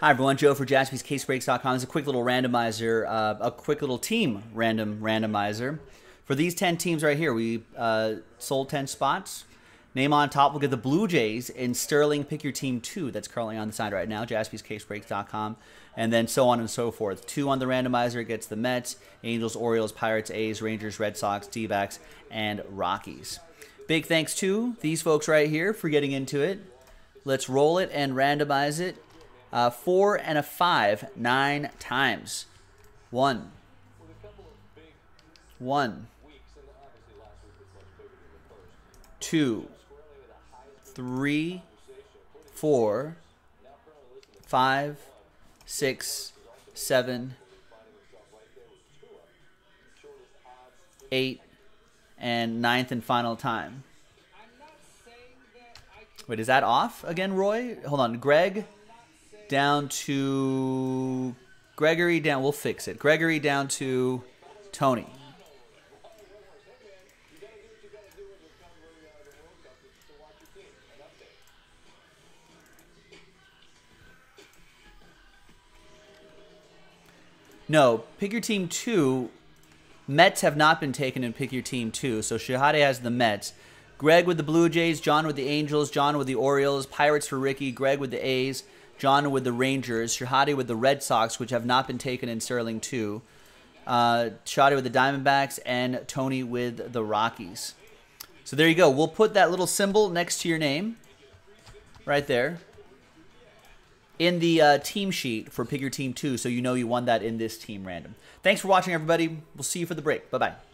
Hi everyone, Joe for JaspysCaseBreaks.com. This is a quick little randomizer, a quick little team randomizer. For these 10 teams right here, we sold 10 spots. Name on top, we'll get the Blue Jays and Sterling Pick Your Team 2. That's currently on the side right now, JaspysCaseBreaks.com. And then so on and so forth. 2 on the randomizer gets the Mets, Angels, Orioles, Pirates, A's, Rangers, Red Sox, D-backs, and Rockies. Big thanks to these folks right here for getting into it. Let's roll it and randomize it. 4 and a 5, 9 times. 1, 2, 3, 4, 5, 6, 7, 8, and 9th and final time. Wait, is that off again, Roy? Hold on, Greg. Down to Gregory, down, we'll fix it. Gregory down to Tony. No, Pick Your Team 2, Mets have not been taken in Pick Your Team 2, so Shahade has the Mets. Greg with the Blue Jays, John with the Angels, John with the Orioles, Pirates for Ricky, Greg with the A's, John with the Rangers, Shahade with the Red Sox, which have not been taken in Sterling 2, Shahade with the Diamondbacks, and Tony with the Rockies. So there you go. We'll put that little symbol next to your name right there in the team sheet for Pick Your Team 2, so you know you won that in this team random. Thanks for watching, everybody. We'll see you for the break. Bye-bye.